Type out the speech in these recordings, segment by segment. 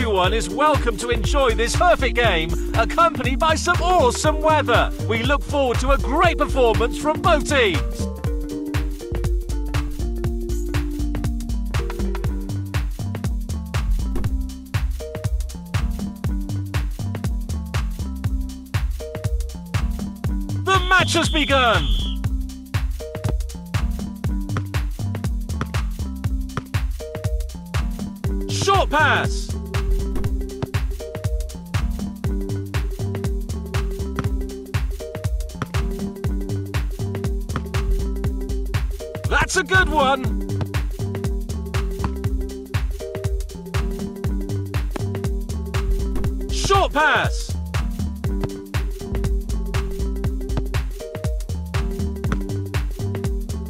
everyone is welcome to enjoy this perfect game, accompanied by some awesome weather. We look forward to a great performance from both teams. The match has begun! Short pass. That's a good one. Short pass.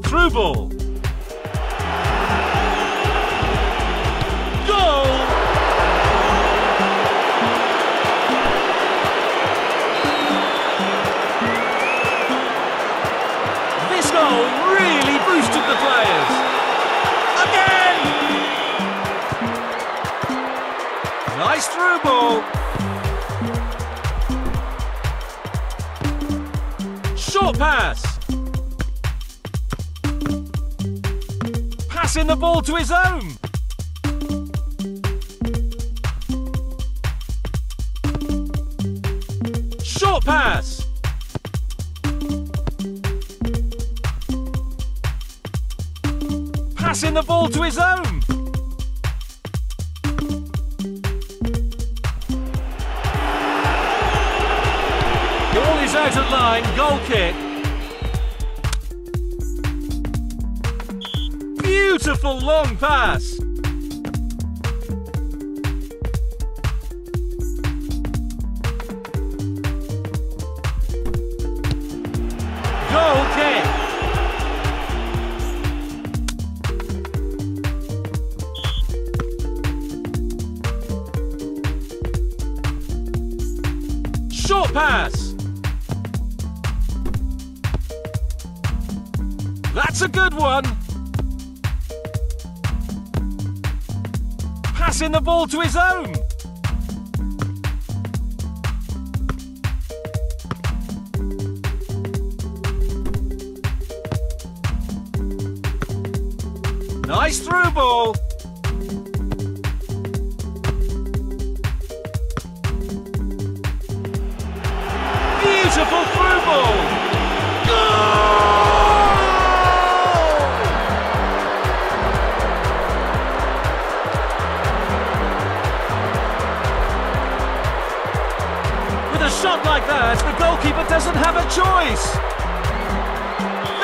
Through ball. Nice through ball. Short pass. Passing the ball to his own. Short pass. Passing the ball to his own. Out of line, goal kick. Beautiful long pass. Goal kick. Short pass. That's a good one. Passing the ball to his own. Nice through ball. Beautiful through ball. Shot like that, the goalkeeper doesn't have a choice.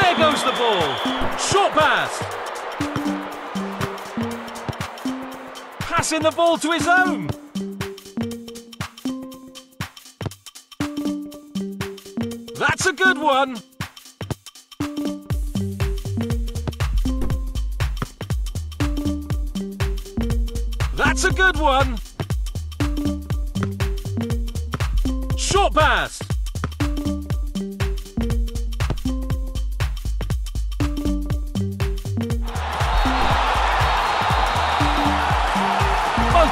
There goes the ball. Short pass. Passing the ball to his own. That's a good one. That's a good one. Short pass. Both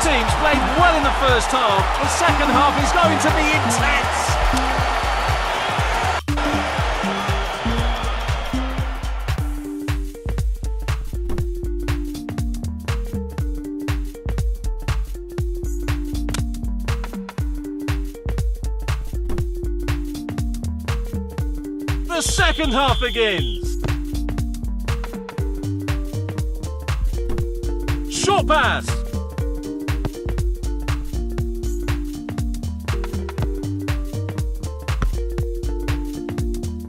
teams played well in the first half. The second half is going to be intense. The second half begins. Short pass.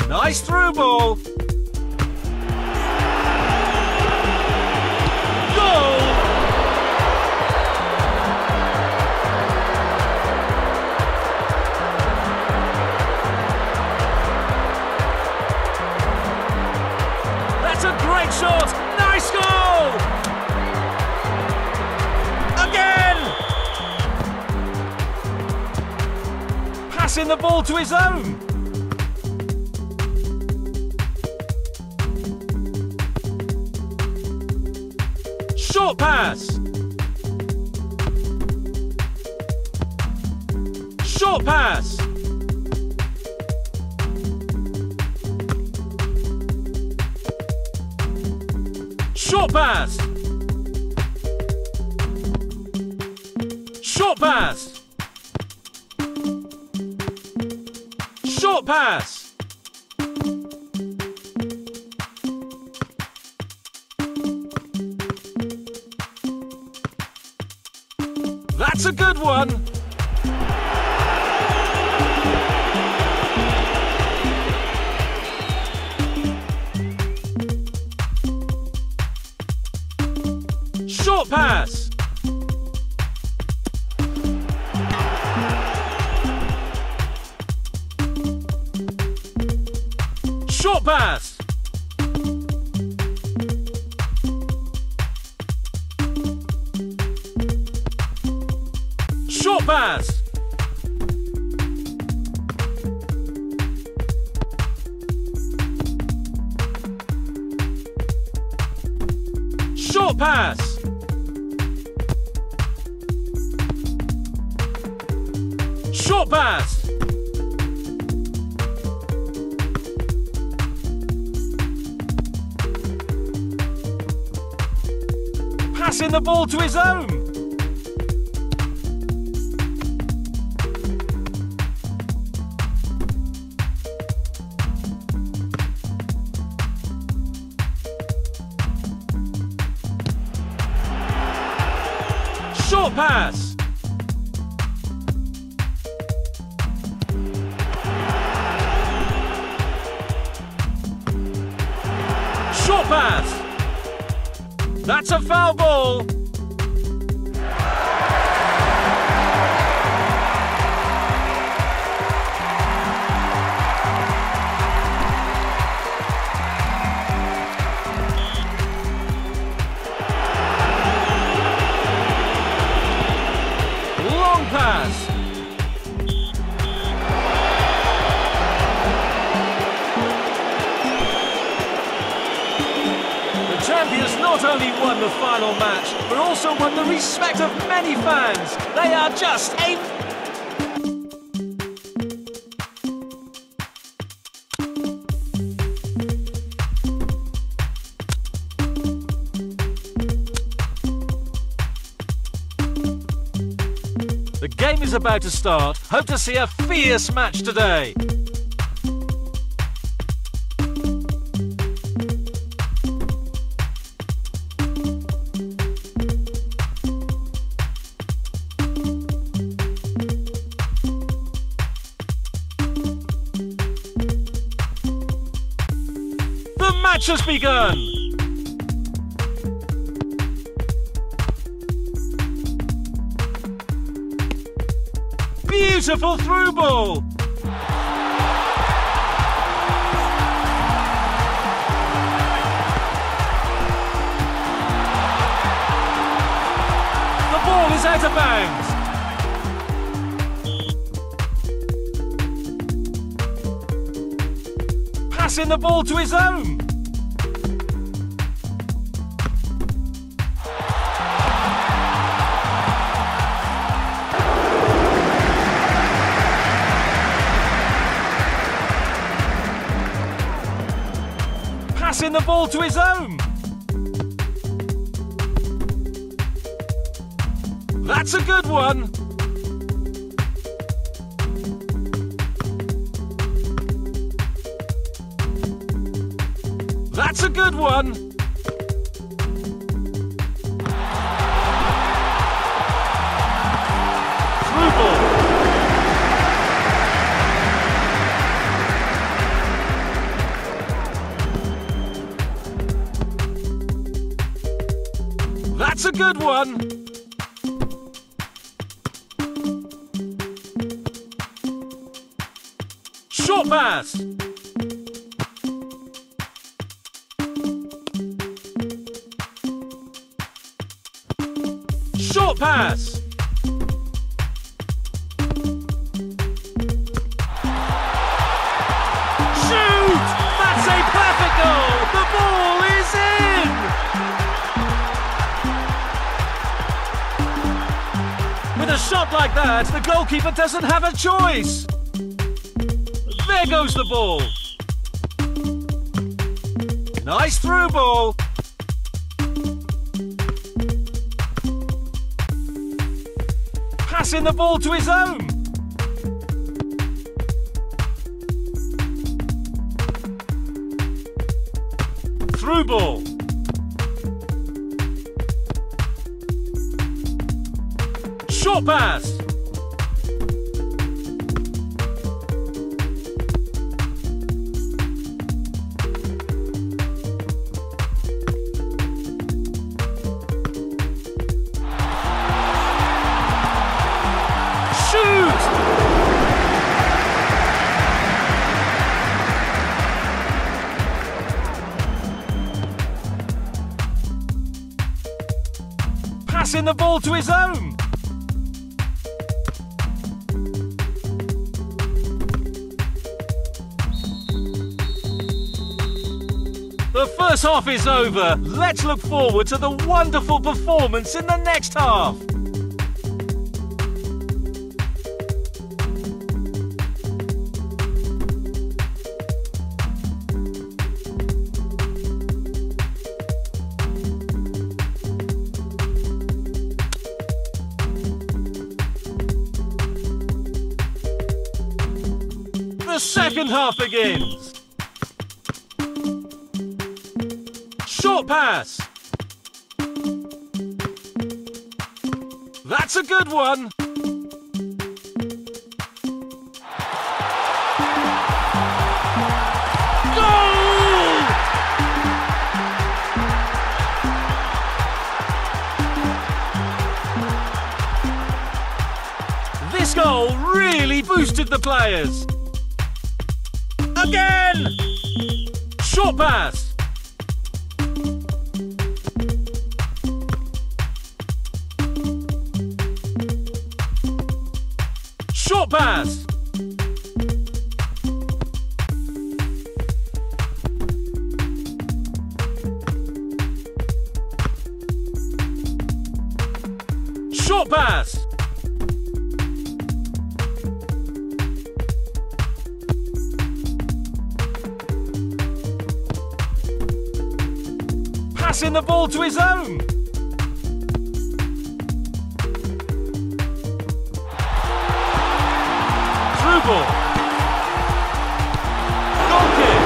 Nice through ball. Shot, nice goal! Again! Passing the ball to his own. Short pass. Short pass. Short pass. Short pass. Short pass. That's a good one. Short pass. Short pass. Short pass. Short pass. Short pass. Passing the ball to his own. Short pass. Short pass. That's a foul ball. Pass. The champions not only won the final match, but also won the respect of many fans. They are just a... The game is about to start. Hope to see a fierce match today. The match has begun. Beautiful through ball. The ball is out of bounds. Passing the ball to his own. Passing the ball to his own. That's a good one. That's a good one. Through ball. That's a good one. Short pass. Short pass. Shoot! That's a perfect goal. The ball is in. With a shot like that, the goalkeeper doesn't have a choice. There goes the ball. Nice through ball. Passing the ball to his own. Through ball. Short pass. Passing the ball to his own. The first half is over. Let's look forward to the wonderful performance in the next half. The second half begins. Short pass. That's a good one. Goal! This goal really boosted the players. Again! Short pass. Short pass. Short pass. Passing the ball to his own. Through ball. Goal kick.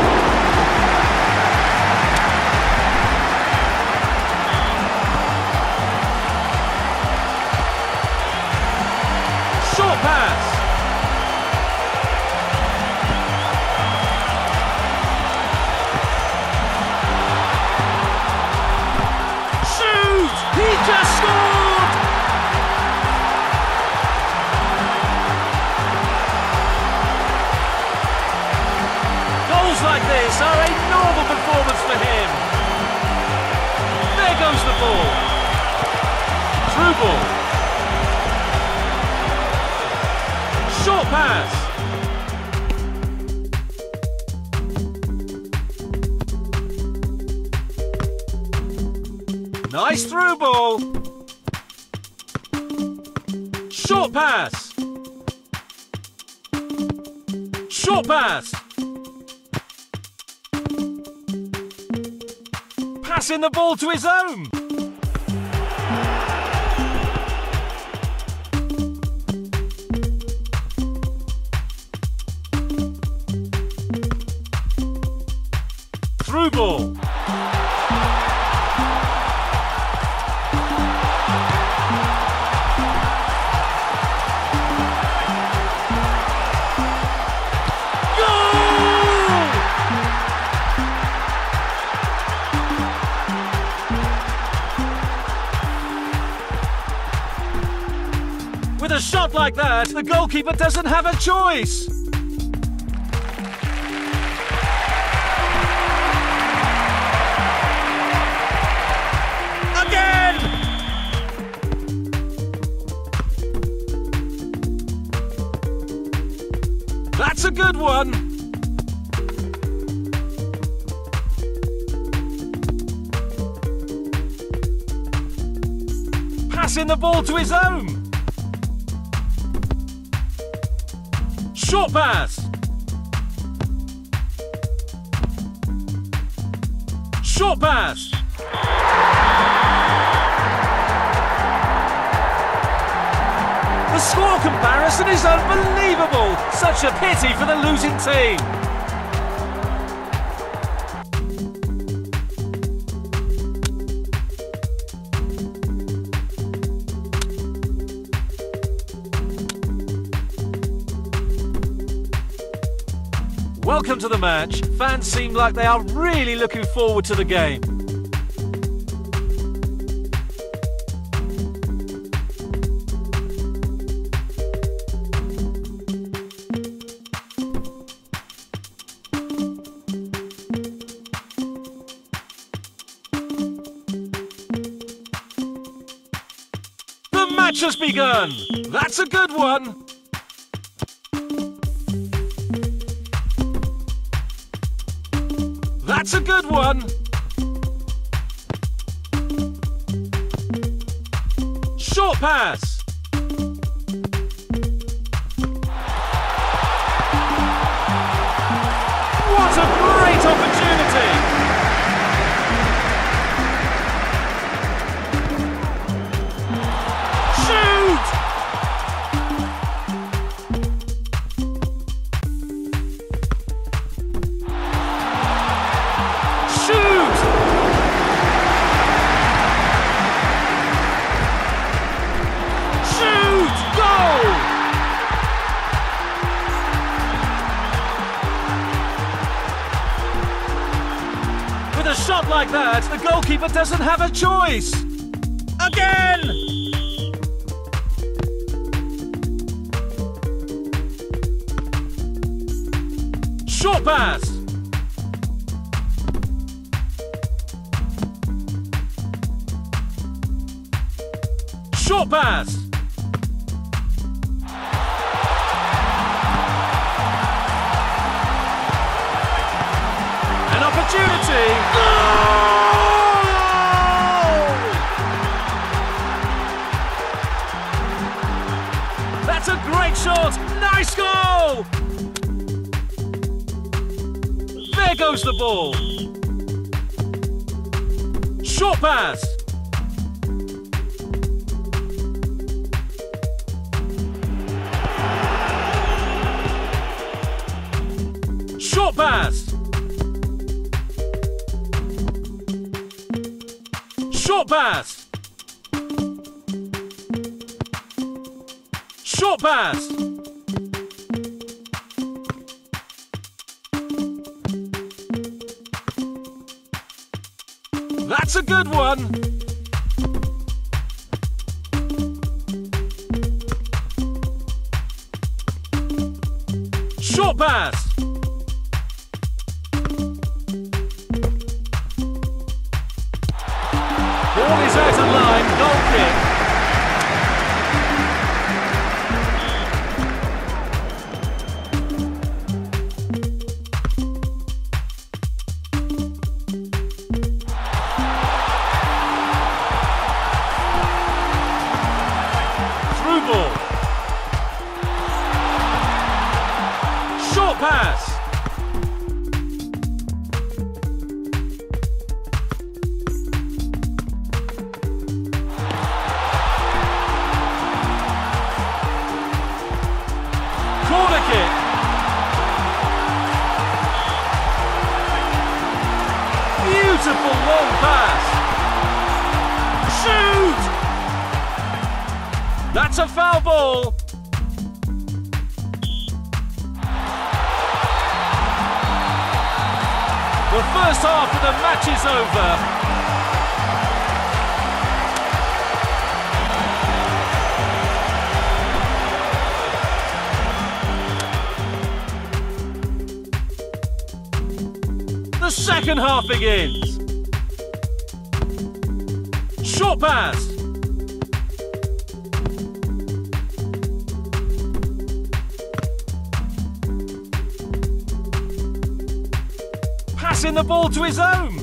Short pass. He just scored! Goals like this are a normal performance for him. There goes the ball. Through ball. Short pass. Nice through ball. Short pass. Short pass. Passing the ball to his own. Through ball. With a shot like that, the goalkeeper doesn't have a choice. Again! That's a good one. Passing the ball to his own. Short pass! Short pass! The score comparison is unbelievable! Such a pity for the losing team! Welcome to the match. Fans seem like they are really looking forward to the game. The match has begun. That's a good one. That's a good one. Short pass. What a great opportunity. A shot like that, the goalkeeper doesn't have a choice. Again! Short pass. Short pass. An opportunity. Goal! That's a great shot. Nice goal. There goes the ball. Short pass. Short pass. Short pass! Short pass! That's a good one! Short pass! Ball is out of line, goal kick. Through ball. Short pass. Beautiful long pass. Shoot! That's a foul ball. The first half of the match is over. The second half begins. Short pass! Passing the ball to his own!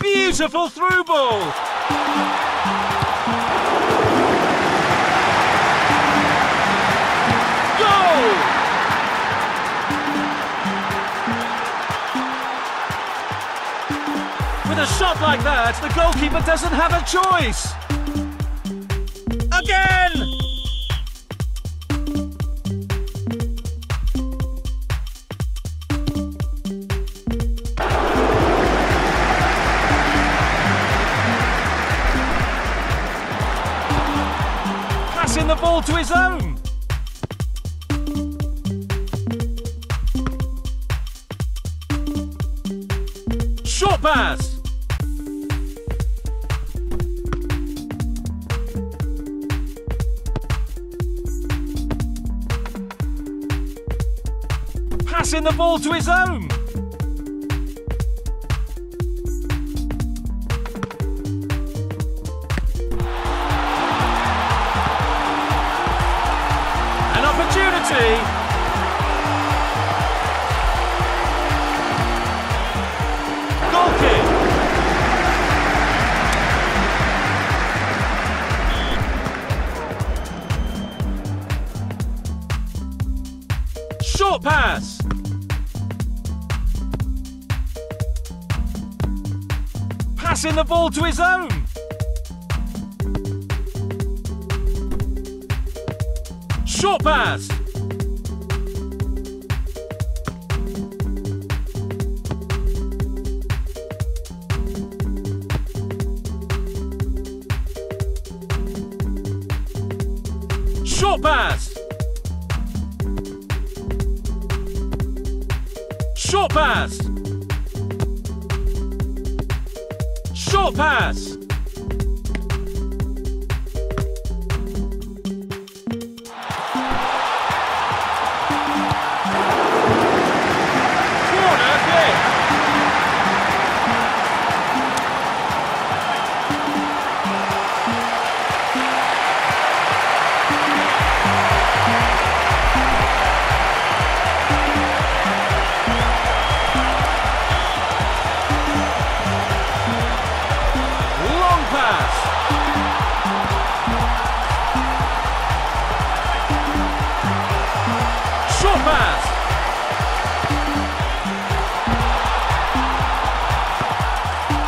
Beautiful beautiful through ball. With a shot like that, the goalkeeper doesn't have a choice. Again! Passing the ball to his own. Short pass. Passing the ball to his own. An opportunity. Goal kick. Short pass. Passing the ball to his own. Short pass. Short pass. Short pass. Short pass.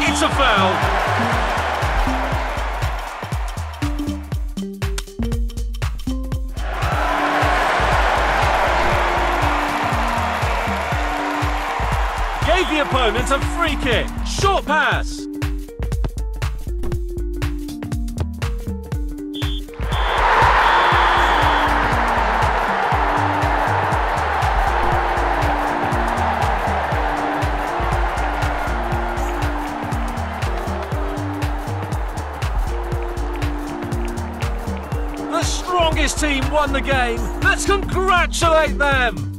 It's a foul. Gave the opponent a free kick. Short pass. The strongest team won the game. Let's congratulate them!